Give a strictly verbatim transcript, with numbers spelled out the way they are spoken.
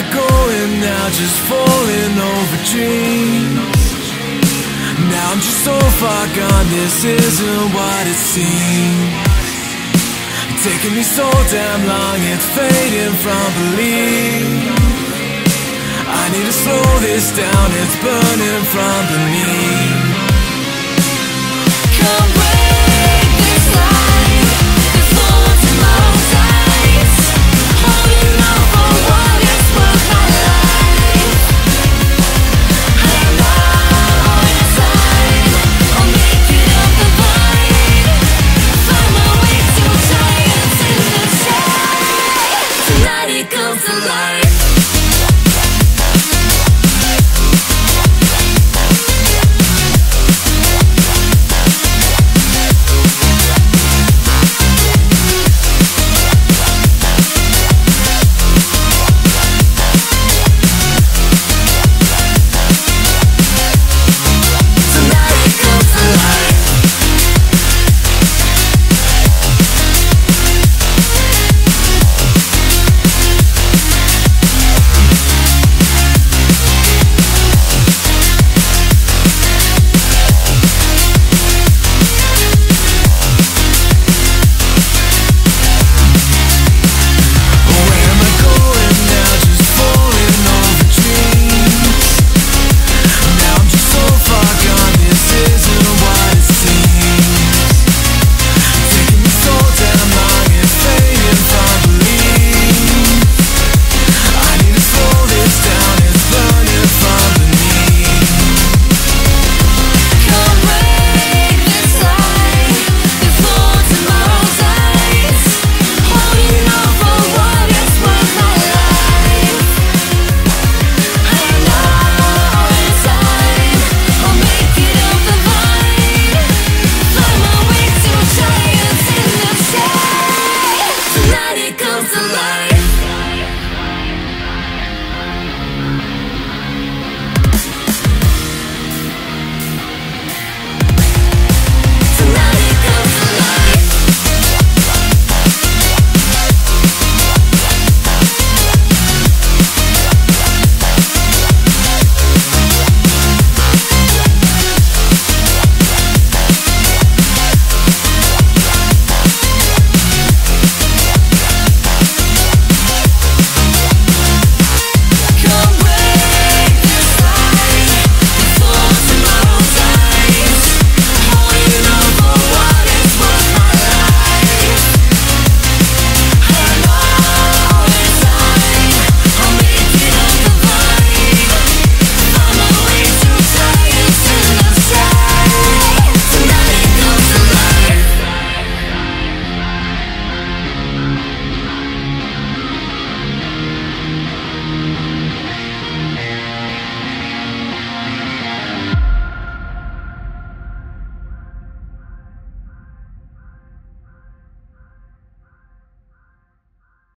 not going now, just falling over dreams. Now I'm just so far gone, this isn't what it seemed. Taking me so damn long, it's fading from belief. I need to slow this down, it's burning from belief.